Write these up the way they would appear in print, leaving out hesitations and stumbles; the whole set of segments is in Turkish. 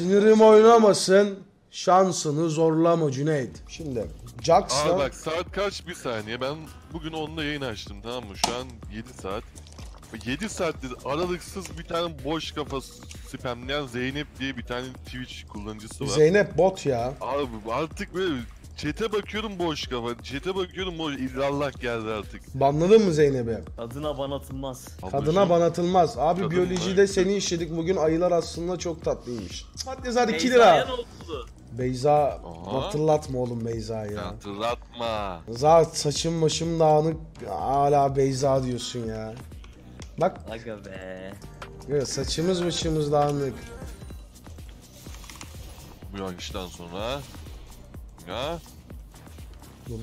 Sinirim oynamasın. Şansını zorlama Cüneyt. Şimdi Jax'la... Aa bak saat kaç, bir saniye, ben bugün onunla yayın açtım, tamam mı? Şu an 7 saat. 7 saatte aralıksız bir tane boş kafa spamleyen Zeynep diye bir tane Twitch kullanıcısı var. Zeynep bot ya. Abi artık böyle chat'e bakıyorum boş kafa. Chat'e bakıyorum boş. İllallah geldi artık. Banladın mı Zeynep'i? Kadına ban atılmaz. Kadına ban atılmaz. Abi kadın biyolojide var. Seni işledik bugün. Ayılar aslında çok tatlıymış. Madde zaten 2 lira. Beyza, aha, hatırlatma oğlum Beyza'yı. Hatırlatma. Zaten saçım başım dağınık. Hala Beyza diyorsun ya. Bak. Aga be. Evet, saçımız başımız dağınık. Bu yangıştan sonra. Ya. Dur.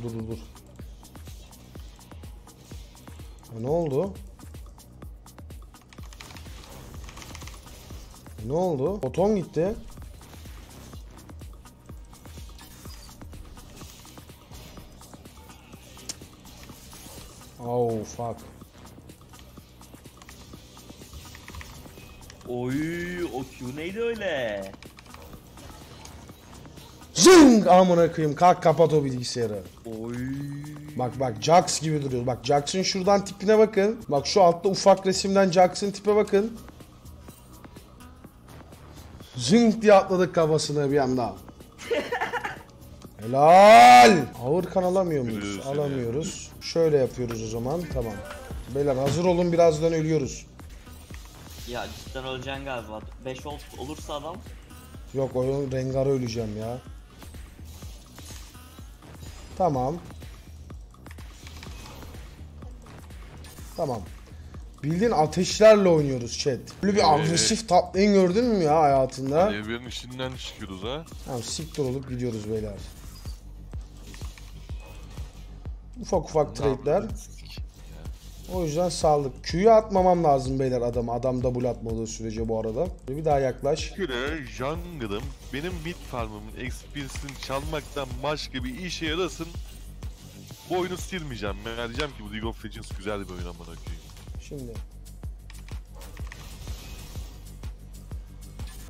Ne oldu? Ne oldu? Oton gitti. Oh fuck. Oy, o Q neydi öyle? Zing! Amına koyayım, kalk kapat o bilgisayarı. Oy. Bak Jax gibi duruyor. Bak Jax'ın şuradan tipine bakın. Bak şu altta ufak resimden Jax'ın tipe bakın. Zing diye atladık kafasına bir anda. Helal! Ağır kan alamıyor muyuz? Alamıyoruz. Şöyle yapıyoruz o zaman. Tamam. Beyler hazır olun, birazdan ölüyoruz. Ya cidden öleceksin galiba. 5 olursa adam. Yok, oyun Rengar'a öleceğim ya. Tamam. Tamam. Bildiğin ateşlerle oynuyoruz chat. Böyle bir agresif tatlıyı gördün mü ya hayatında? Evrenin içinden çıkıyoruz ha. Tamam, siktir olup gidiyoruz beyler. Ufak trade'ler. O yüzden sağlık. Q'yu atmamam lazım beyler adama. Adam double atmadığı sürece bu arada. Bir daha yaklaş. Şöyle jungle'ım benim mid farmımın XP'sini çalmaktan başka bir işe yarasın. Bu oyunu silmeyeceğim. Ben diyeceğim ki bu League of Legends güzel bir oyun amına koyayım. Şimdi.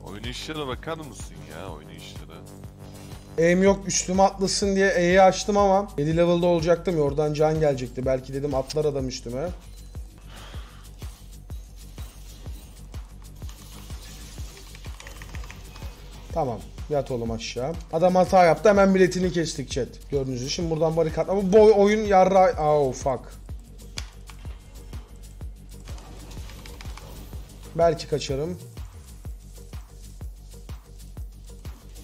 Oynayışlara bakar mısın ya, oynayışlara? Aim yok, üstüme atlasın diye E'yi açtım ama 7 level'da olacaktım ya, oradan can gelecekti. Belki dedim atlar adam üstüme. Tamam, yat oğlum aşağı. Adam hata yaptı, hemen biletini kestik chat. Gördüğünüz gibi şimdi buradan barikat ama bu oyun yarra... Oh fuck. Belki kaçarım.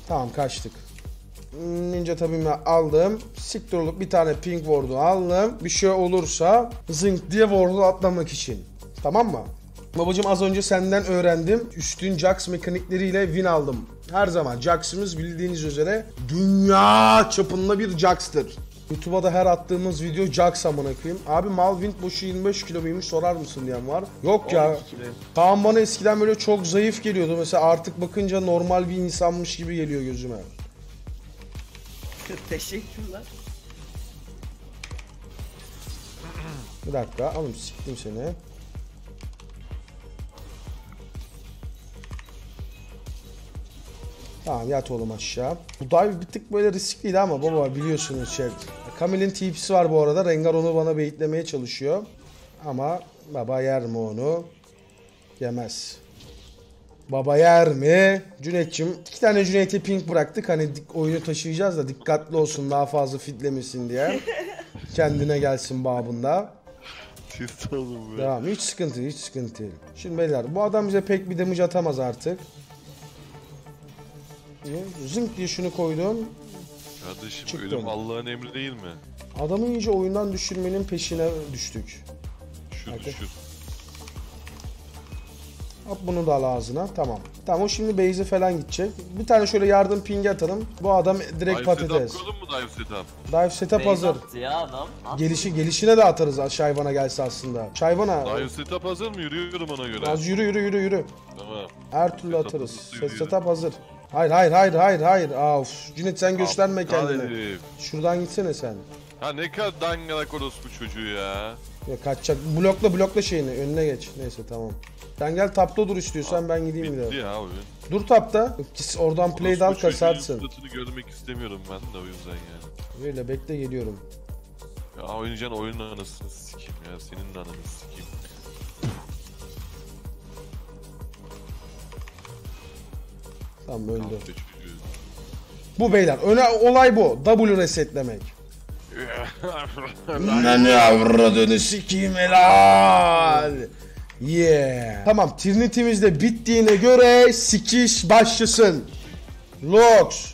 Tamam, kaçtık. Ninja tabimle aldım. Siktir olup bir tane pink ward'u aldım. Bir şey olursa zınk diye ward'u atlamak için. Tamam mı? Babacım az önce senden öğrendim. Üstün Jax mekanikleriyle win aldım. Her zaman Jax'ımız bildiğiniz üzere dünya çapında bir Jax'tır. YouTube'a da her attığımız video Jax amına koyayım. Abi Malwind boşu 25 kilo muymuş sorar mısın diyen var. Yok ya. Kaan bana eskiden böyle çok zayıf geliyordu. Mesela artık bakınca normal bir insanmış gibi geliyor gözüme. Teşekkürler. Bir dakika, alım siktim seni. Tamam, yat oğlum aşağı. Bu dive bir tık böyle riskliydi ama baba biliyorsunuz şey. Camille'in tipsi var bu arada. Rengar onu bana beyitlemeye çalışıyor. Ama baba yer mi onu? Yemez. Baba yer mi? Cüneyt'cim 2 tane Cüneyt'e pink bıraktık, hani oyunu taşıyacağız da dikkatli olsun, daha fazla fitlemesin diye. Kendine gelsin babında. Tamam, hiç sıkıntı. Şimdi beyler bu adam bize pek bir damage atamaz artık. Zınk diye şunu koydum. Kardeşim çıktım. Ölüm Allah'ın emri değil mi? Adamı iyice oyundan düşürmenin peşine düştük. Düşür. Hop, bunu da al ağzına. Tamam. Tamam, o şimdi base'e falan gidecek. Bir tane şöyle yardım ping'i atalım. Bu adam direkt dive patates. Dive setup hazır. Gelişine de atarız Şayvan'a gelse aslında. Şayvan'a. Dive setup hazır mı? Yürüyorum ona göre. Az yürü. Tamam. Her türlü setup atarız. Setup hazır. Hayır. Of. Cüneyt sen gösterme kendini. Şuradan gitsene sen. Ha ne kadar dangalak orospu çocuğu ya. Ya kaçacak. Blokla şeyini. Önüne geç. Neyse tamam. Sen gel tapta dur istiyorsan, ben gideyim biraz. Bitti ya oyun. Dur tapta. Oradan play'dan kasarsın. Suratını görmek istemiyorum ben de o yüzden yani. Öyle bekle, geliyorum. Ya oynayacaksın oyunun anasını sikeyim ya. Senin ananı sikeyim. Tamam öldü. Bu beyler. Olay bu. W resetlemek. Lan avradını sikeyim helal. Yeah. Tamam, Trinity'miz de bittiğine göre sikiş başlasın. Logs.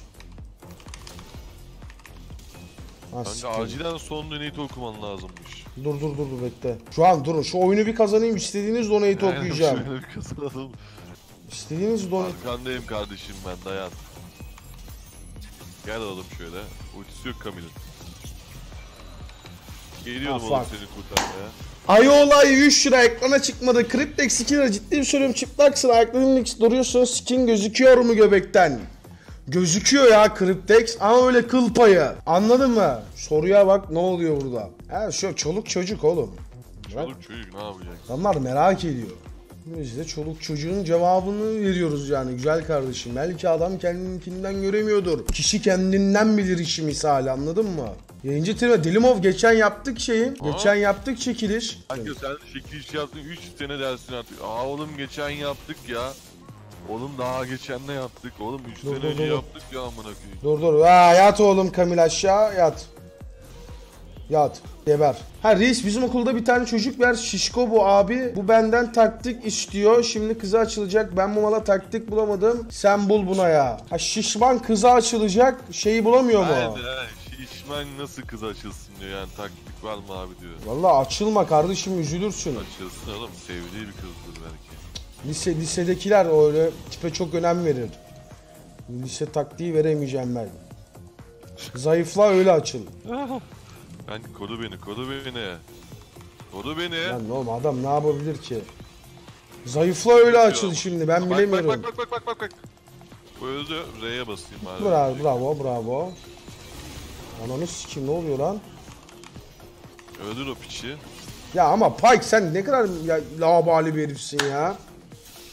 Kanka acilen son donate okuman lazımmış. Dur bekle. Şu an durun, şu oyunu bir kazanayım, istediğiniz donate okuyacağım. İstediğiniz donate. Arkandayım kardeşim ben, dayan. Gel alalım şöyle. Ultisi yok Camille'in. Geliyorum oğlum seni kurtarmaya. Ayola 100 lira ekrana çıkmadı. Kriptek skin'e ciddiyim söylüyorum, çıplaksın. Ayaklarının ikisi duruyorsun. Skin gözüküyor mu göbekten? Gözüküyor ya Kriptek ama öyle kıl payı. Anladın mı? Soruya bak, ne oluyor burada? Ha şu çoluk çocuk oğlum. Çoluk çocuk ne yapacak? Adamlar merak ediyor. Biz de çoluk çocuğun cevabını veriyoruz yani güzel kardeşim. Belki adam kendininkinden göremiyordur. Kişi kendinden bilir işi misali, anladın mı? Yayıncı Tire Dilimov geçen yaptık şeyi. Aa. Geçen yaptık çekiliş. Kanka sen çekiliş yaptın 3 sene dersin artık. Aa oğlum geçen yaptık ya. Oğlum daha geçen ne yaptık? Oğlum 3 sene önce yaptık ya amına koyayım. Dur. Aa, yat oğlum Camille aşağı yat. Yat. Geber. Ha reis, bizim okulda bir tane çocuk var, şişko bu abi. Bu benden taktik istiyor. Şimdi kıza açılacak. Ben bu mala taktik bulamadım. Sen bul buna ya. Ha şişman kıza açılacak. Şeyi bulamıyor mu? Haydi şişman nasıl kıza açılsın diyor yani, taktik var mı abi diyor. Vallahi açılma kardeşim, üzülürsün. Açılsın oğlum, sevdiği bir kızdır belki. Lisedekiler öyle tipe çok önem verir. Lise taktiği veremeyeceğim ben. Zayıfla öyle açıl. Ben kodu beni. Lan oğlum adam ne yapabilir ki? Zayıfla öyle açıl şimdi, ben bilemiyorum. Bak. Bu öldü, R'ye basayım abi. Bravo. Ananı sikim, ne oluyor lan? Öldür o piçi. Ya ama Pike sen ne kadar labali bir herifsin ya.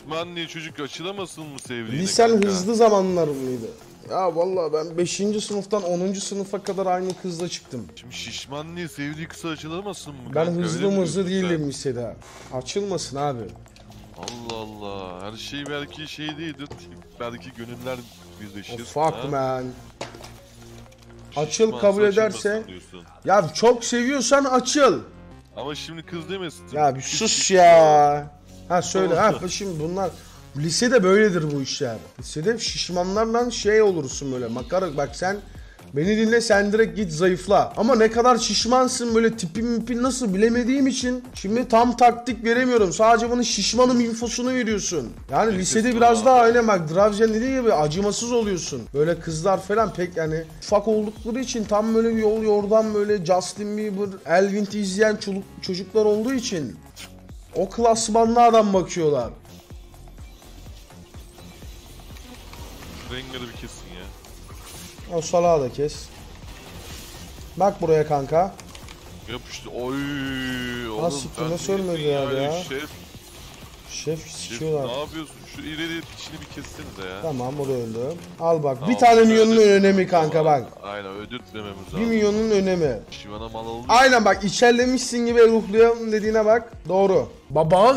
Man diye çocuk açılamasın mı sevdiğine? Lisen kanka hızlı zamanlar mıydı? Ya vallahi ben 5. sınıftan 10. sınıfa kadar aynı kızla çıktım. Şimdi şişman diye sevdiği kısa açılamasın mı? Ben hızlı değilim lisede. Açılmasın abi. Allah Allah. Her şey belki şey değildir. Belki gönüller birleşir. Fuck man. Açıl, kabul ederse. Ya çok seviyorsan açıl. Ama şimdi kız demesin. Ya bir sus ya. Ha söyle. Ha şimdi bunlar... Lisede böyledir bu işler. Lisede şişmanlarla şey olursun böyle makara. Bak sen beni dinle, sen direkt git zayıfla. Ama ne kadar şişmansın böyle tipin nasıl bilemediğim için şimdi tam taktik veremiyorum. Sadece bana şişmanım infosunu veriyorsun. Yani evet, lisede biraz daha aynen bak Dravjen dediği gibi acımasız oluyorsun. Böyle kızlar falan pek yani ufak oldukları için tam böyle bir yol yordan böyle Justin Bieber, Elvint'i izleyen çocuklar olduğu için o klasmanlı adam bakıyorlar. Rengar'ı bir kessin ya. O salağı da kes. Bak buraya kanka. Yapıştı. Oy. Nasıl ölmedi ya? Şef sikiyorlar. Ne yapıyorsun? Şu ileri içini bir kessinize ya. Tamam o da öldü. Al bak tamam, bir tane milyonun önemi kanka bak. Aynen ödürtmememiz lazım. Bir milyonun önemi. Şivana mal oldu. Aynen bak içerlemişsin gibi ruhluyum dediğine bak. Doğru. Baba.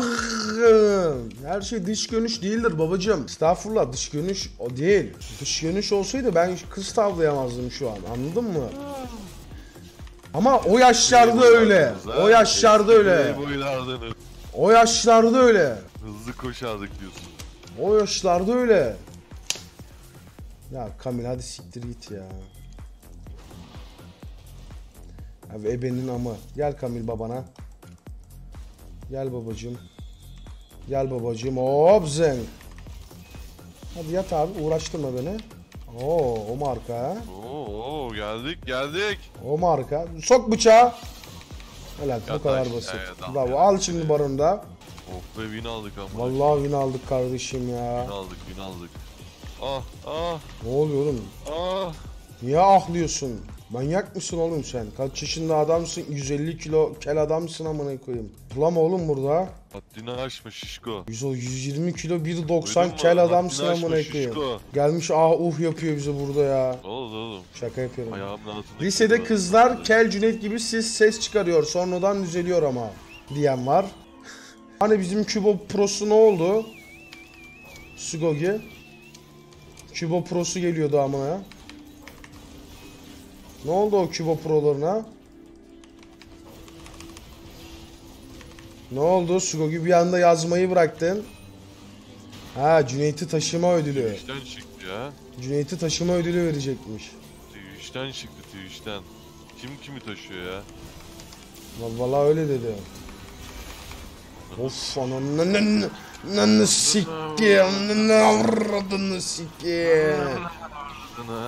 Her şey dış görünüş değildir babacığım. Estağfurullah, dış görünüş o değil. Dış görünüş olsaydı ben kız tavlayamazdım şu an, anladın mı? Ama o yaşlarda öyle. O yaşlarda öyle. O yaşlarda öyle. Hızlı koşardık diyorsun. O yaşlarda öyle. Ya Camille hadi siktir git ya. Abi ebenin amı. Gel Camille babana. Gel babacığım. Gel babacığım. Hop zeng. Hadi yat abi, uğraştırma beni. Oo o marka. Oo geldik. O marka. Sok bıçağı. Helal, bu kadar basit. Bravo. Al şimdi baronu da. Oh be, win aldık ama. Vallahi win aldık kardeşim ya. Win aldık. Ah. Ne oluyor oğlum? Ah. Niye ahlıyorsun? Manyak mısın oğlum sen? Kaç yaşında adamsın? 150 kilo kel adamsın amına koyayım. Bulama oğlum burada. Haddini aşma şişko. 120 kilo 1.90 kel adamsın amına koyayım. Gelmiş yapıyor bize burada ya. Oğlum oğlum. Şaka yapıyorum. Lisede kızlar, kel Cüneyt gibi ses çıkarıyor. Sonradan düzeliyor ama diyen var. Hani bizim Kubo Pro'su ne oldu? Sugogi. Kubo Pro'su geliyordu ama ya. Ne oldu o Kubo Pro'larına? Ne oldu? Sugogi bir anda yazmayı bıraktın. Ha, Cüneyt'i taşıma ödülü. Twitch'ten çıktı ya. Cüneyt'i taşıma ödülü verecekmiş. Twitch'ten çıktı, Twitch'ten. Kim kimi taşıyor ya? Vallahi öyle dedi. Of ananın nanı sikki avradını sikki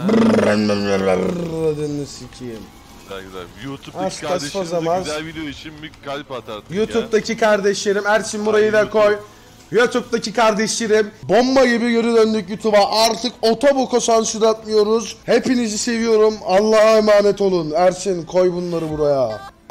avradını sikki. Güzel güzel. YouTube'daki kardeşlerime güzel video için bir kalp atardık ya. YouTube'daki kardeşlerim Erçin burayı da koy. YouTube'daki kardeşlerim bomba gibi geri döndük YouTube'a. Artık otoboko sansür atmıyoruz. Hepinizi seviyorum. Allah'a emanet olun. Erçin koy bunları buraya.